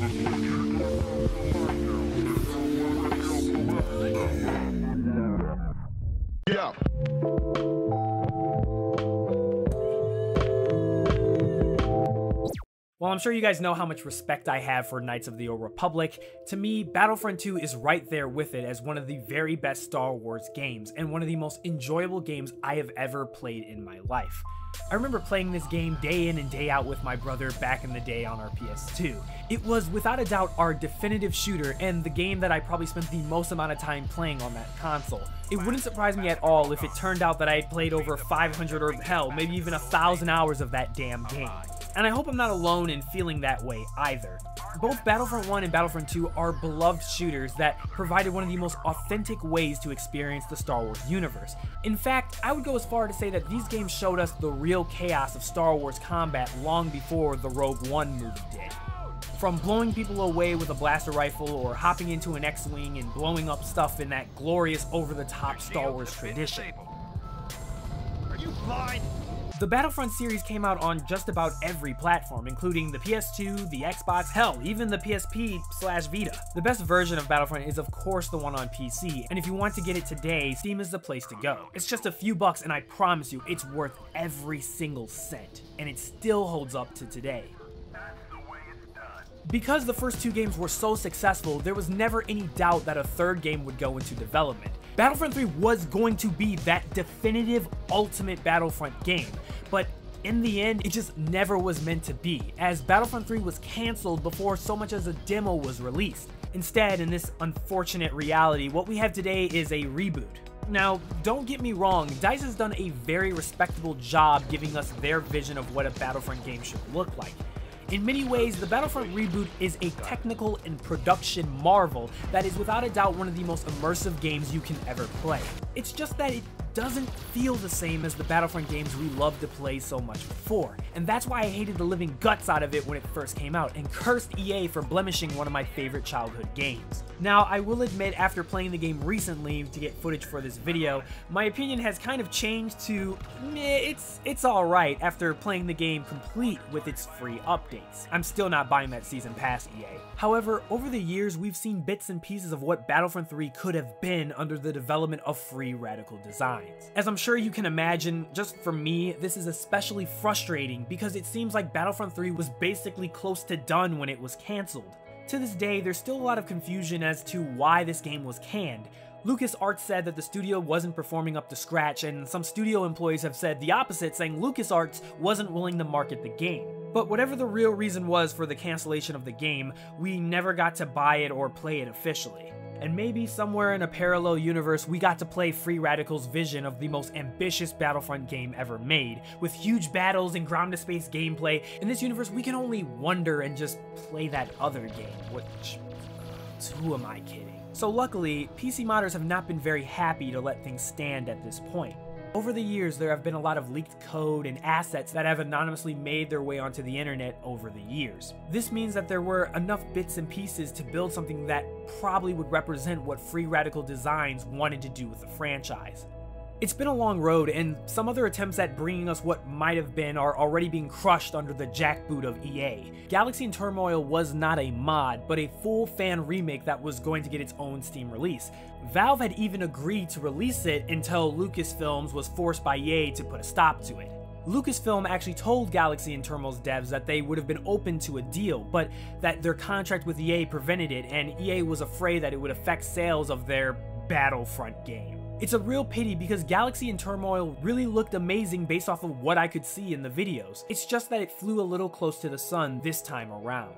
Well, I'm sure you guys know how much respect I have for Knights of the Old Republic. To me, Battlefront 2 is right there with it as one of the very best Star Wars games, and one of the most enjoyable games I have ever played in my life. I remember playing this game day in and day out with my brother back in the day on our PS2. It was without a doubt our definitive shooter and the game that I probably spent the most amount of time playing on that console. It wouldn't surprise me at all if it turned out that I had played over 500 or hell, maybe even 1,000 hours of that damn game. And I hope I'm not alone in feeling that way either. Both Battlefront 1 and Battlefront 2 are beloved shooters that provided one of the most authentic ways to experience the Star Wars universe. In fact, I would go as far to say that these games showed us the real chaos of Star Wars combat long before the Rogue One movie did. From blowing people away with a blaster rifle or hopping into an X-Wing and blowing up stuff in that glorious over-the-top Star Wars tradition. Are you blind? The Battlefront series came out on just about every platform, including the PS2, the Xbox, hell, even the PSP/Vita. The best version of Battlefront is of course the one on PC, and if you want to get it today, Steam is the place to go. It's just a few bucks and I promise you, it's worth every single cent, and it still holds up to today. Because the first two games were so successful, there was never any doubt that a third game would go into development. Battlefront 3 was going to be that definitive, ultimate Battlefront game, but in the end, it just never was meant to be, as Battlefront 3 was cancelled before so much as a demo was released. Instead, in this unfortunate reality, what we have today is a reboot. Now, don't get me wrong, DICE has done a very respectable job giving us their vision of what a Battlefront game should look like. In many ways, the Battlefront reboot is a technical and production marvel that is without a doubt one of the most immersive games you can ever play. It's just that it doesn't feel the same as the Battlefront games we loved to play so much before, and that's why I hated the living guts out of it when it first came out, and cursed EA for blemishing one of my favorite childhood games. Now, I will admit, after playing the game recently to get footage for this video, my opinion has kind of changed to, meh, it's alright after playing the game complete with its free updates. I'm still not buying that season pass, EA. However, over the years, we've seen bits and pieces of what Battlefront 3 could have been under the development of Free Radical Designs. As I'm sure you can imagine, just for me, this is especially frustrating because it seems like Battlefront 3 was basically close to done when it was cancelled. To this day, there's still a lot of confusion as to why this game was canned. LucasArts said that the studio wasn't performing up to scratch, and some studio employees have said the opposite, saying LucasArts wasn't willing to market the game. But whatever the real reason was for the cancellation of the game, we never got to buy it or play it officially. And maybe somewhere in a parallel universe, we got to play Free Radical's vision of the most ambitious Battlefront game ever made, with huge battles and ground-to-space gameplay. In this universe, we can only wonder and just play that other game, which, who am I kidding? So luckily, PC modders have not been very happy to let things stand at this point. Over the years, there have been a lot of leaked code and assets that have anonymously made their way onto the internet over the years. This means that there were enough bits and pieces to build something that probably would represent what Free Radical Designs wanted to do with the franchise. It's been a long road, and some other attempts at bringing us what might have been are already being crushed under the jackboot of EA. Galaxy in Turmoil was not a mod, but a full fan remake that was going to get its own Steam release. Valve had even agreed to release it until Lucasfilm was forced by EA to put a stop to it. Lucasfilm actually told Galaxy in Turmoil's devs that they would have been open to a deal, but that their contract with EA prevented it, and EA was afraid that it would affect sales of their Battlefront game. It's a real pity because Galaxy in Turmoil really looked amazing based off of what I could see in the videos. It's just that it flew a little close to the sun this time around.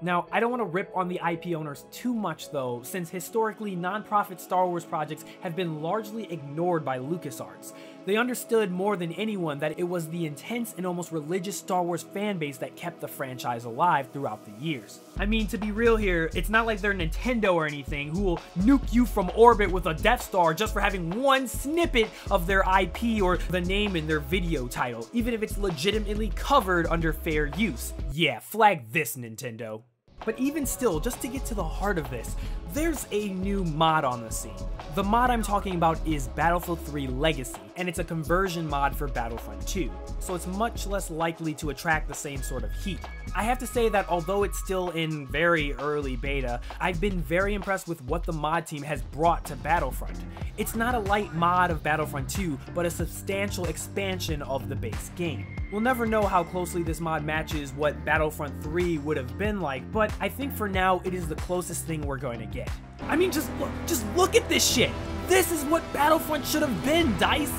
Now, I don't want to rip on the IP owners too much though, since historically non-profit Star Wars projects have been largely ignored by LucasArts. They understood more than anyone that it was the intense and almost religious Star Wars fanbase that kept the franchise alive throughout the years. I mean, to be real here, it's not like they're Nintendo or anything, who will nuke you from orbit with a Death Star just for having one snippet of their IP or the name in their video title, even if it's legitimately covered under fair use. Yeah, flag this, Nintendo. But even still, just to get to the heart of this, there's a new mod on the scene. The mod I'm talking about is Battlefield 3 Legacy. and it's a conversion mod for Battlefront 2, so it's much less likely to attract the same sort of heat. I have to say that although it's still in very early beta, I've been very impressed with what the mod team has brought to Battlefront. It's not a light mod of Battlefront 2, but a substantial expansion of the base game. We'll never know how closely this mod matches what Battlefront 3 would have been like, but I think for now it is the closest thing we're going to get. I mean, just look at this shit! This is what Battlefront should have been, DICE!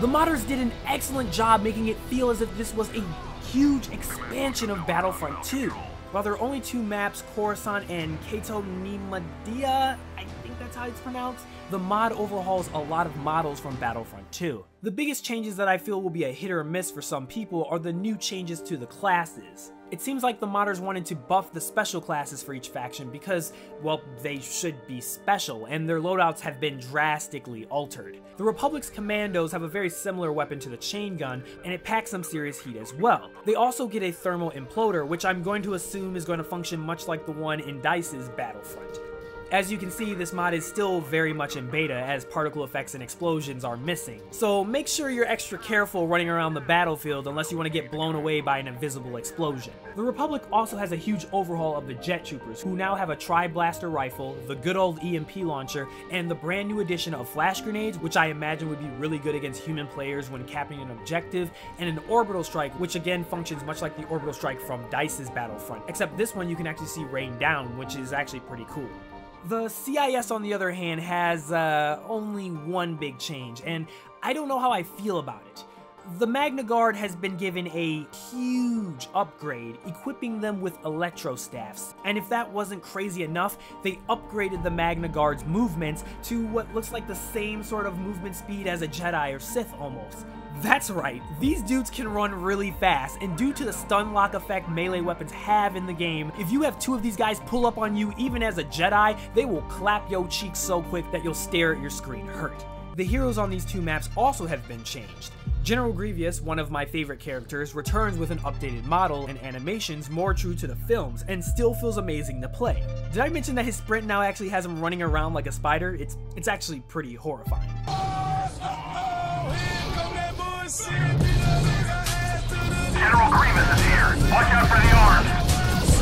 The modders did an excellent job making it feel as if this was a huge expansion of Battlefront 2. While there are only two maps, Coruscant and Kato Nimadia, I think that's how it's pronounced, the mod overhauls a lot of models from Battlefront 2. The biggest changes that I feel will be a hit or miss for some people are the new changes to the classes. It seems like the modders wanted to buff the special classes for each faction because, well, they should be special, and their loadouts have been drastically altered. The Republic's commandos have a very similar weapon to the chain gun, and it packs some serious heat as well. They also get a thermal imploder, which I'm going to assume is going to function much like the one in DICE's Battlefront. As you can see, this mod is still very much in beta, as particle effects and explosions are missing. So make sure you're extra careful running around the battlefield unless you want to get blown away by an invisible explosion. The Republic also has a huge overhaul of the jet troopers, who now have a tri-blaster rifle, the good old EMP launcher, and the brand new addition of flash grenades, which I imagine would be really good against human players when capping an objective, and an orbital strike, which again functions much like the orbital strike from DICE's Battlefront, except this one you can actually see rain down, which is actually pretty cool. The CIS, on the other hand, has only one big change, and I don't know how I feel about it. The Magna Guard has been given a huge upgrade, equipping them with electro staffs, and if that wasn't crazy enough, they upgraded the Magna Guard's movements to what looks like the same sort of movement speed as a Jedi or Sith almost. That's right, these dudes can run really fast, and due to the stun lock effect melee weapons have in the game, if you have two of these guys pull up on you even as a Jedi, they will clap your cheeks so quick that you'll stare at your screen hurt. The heroes on these two maps also have been changed. General Grievous, one of my favorite characters, returns with an updated model and animations more true to the films, and still feels amazing to play. Did I mention that his sprint now actually has him running around like a spider? It's actually pretty horrifying. General Grievous is here. Watch out for the arms.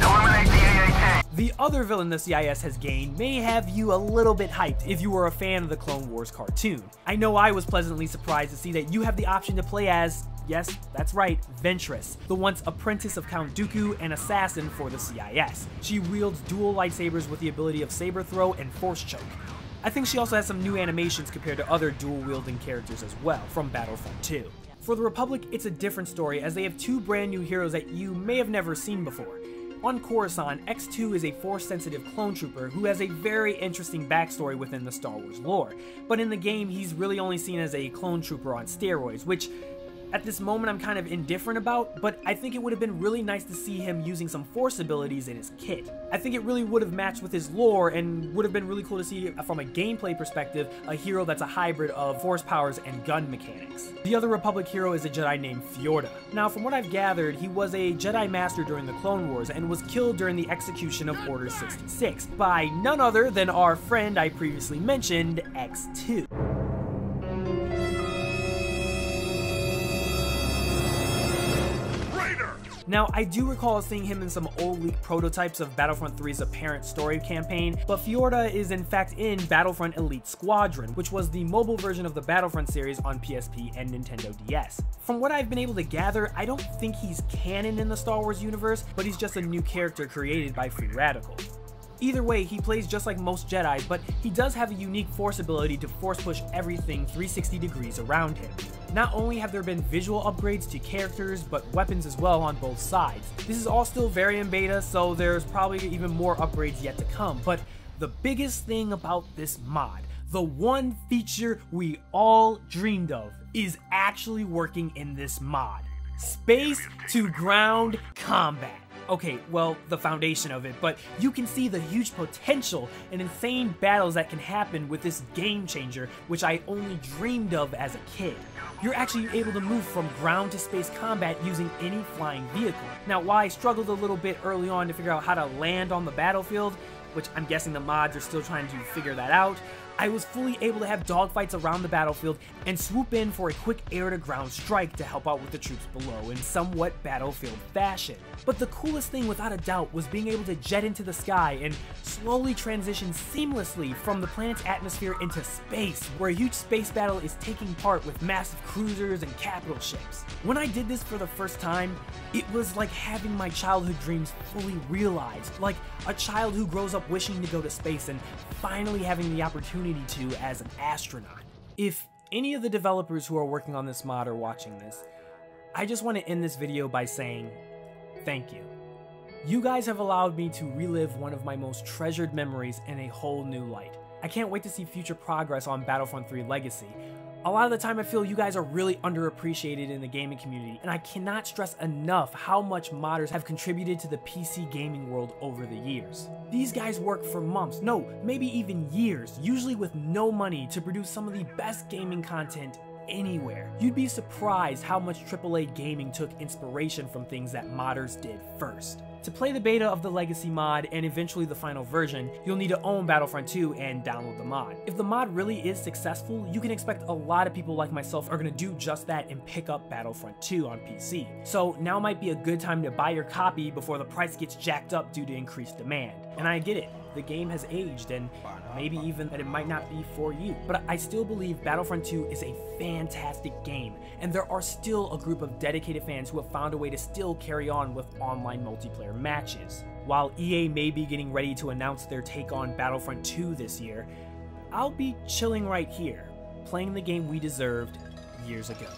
Eliminate the AAT. The other villain the CIS has gained may have you a little bit hyped if you were a fan of the Clone Wars cartoon. I know I was pleasantly surprised to see that you have the option to play as, yes, that's right, Ventress, the once apprentice of Count Dooku and assassin for the CIS. She wields dual lightsabers with the ability of saber throw and force choke. I think she also has some new animations compared to other dual-wielding characters as well, from Battlefront 2. For the Republic, it's a different story, as they have two brand new heroes that you may have never seen before. On Coruscant, X2 is a force-sensitive clone trooper who has a very interesting backstory within the Star Wars lore, but in the game he's really only seen as a clone trooper on steroids, which at this moment I'm kind of indifferent about, but I think it would have been really nice to see him using some force abilities in his kit. I think it really would have matched with his lore and would have been really cool to see, from a gameplay perspective, a hero that's a hybrid of force powers and gun mechanics. The other Republic hero is a Jedi named Fjorda. Now, from what I've gathered, he was a Jedi Master during the Clone Wars and was killed during the execution of Order 66 by none other than our friend I previously mentioned, X2. Now, I do recall seeing him in some old leaked prototypes of Battlefront 3's apparent story campaign, but Fjorda is in fact in Battlefront Elite Squadron, which was the mobile version of the Battlefront series on PSP and Nintendo DS. From what I've been able to gather, I don't think he's canon in the Star Wars universe, but he's just a new character created by Free Radical. Either way, he plays just like most Jedi, but he does have a unique force ability to force push everything 360 degrees around him. Not only have there been visual upgrades to characters, but weapons as well on both sides. This is all still very in beta, so there's probably even more upgrades yet to come, but the biggest thing about this mod, the one feature we all dreamed of, is actually working in this mod. Space to ground combat. Okay, well, the foundation of it, but you can see the huge potential and insane battles that can happen with this game changer, which I only dreamed of as a kid. You're actually able to move from ground to space combat using any flying vehicle. Now, while I struggled a little bit early on to figure out how to land on the battlefield, which I'm guessing the mods are still trying to figure that out, I was fully able to have dogfights around the battlefield and swoop in for a quick air-to-ground strike to help out with the troops below in somewhat battlefield fashion. But the coolest thing without a doubt was being able to jet into the sky and slowly transition seamlessly from the planet's atmosphere into space, where a huge space battle is taking part with massive cruisers and capital ships. When I did this for the first time, it was like having my childhood dreams fully realized, like a child who grows up wishing to go to space and finally having the opportunity to as an astronaut. If any of the developers who are working on this mod are watching this, I just want to end this video by saying thank you. You guys have allowed me to relive one of my most treasured memories in a whole new light. I can't wait to see future progress on Battlefront 3 Legacy. A lot of the time I feel you guys are really underappreciated in the gaming community, and I cannot stress enough how much modders have contributed to the PC gaming world over the years. These guys work for months, no, maybe even years, usually with no money, to produce some of the best gaming content anywhere. You'd be surprised how much AAA gaming took inspiration from things that modders did first. To play the beta of the Legacy mod and eventually the final version, you'll need to own Battlefront 2 and download the mod. If the mod really is successful, you can expect a lot of people like myself are going to do just that and pick up Battlefront 2 on PC. So now might be a good time to buy your copy before the price gets jacked up due to increased demand. And I get it. The game has aged, and maybe even that it might not be for you. But I still believe Battlefront 2 is a fantastic game, and there are still a group of dedicated fans who have found a way to still carry on with online multiplayer matches. While EA may be getting ready to announce their take on Battlefront 2 this year, I'll be chilling right here, playing the game we deserved years ago.